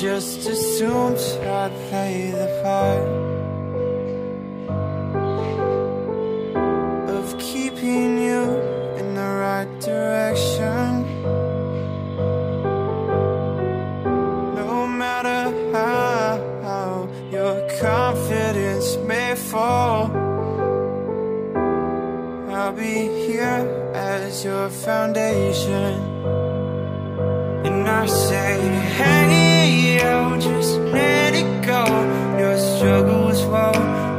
Just assumed I'd play the part of keeping you in the right direction. No matter how your confidence may fall, I'll be here as your foundation. And I say, hey, you just let it go. Your struggles won't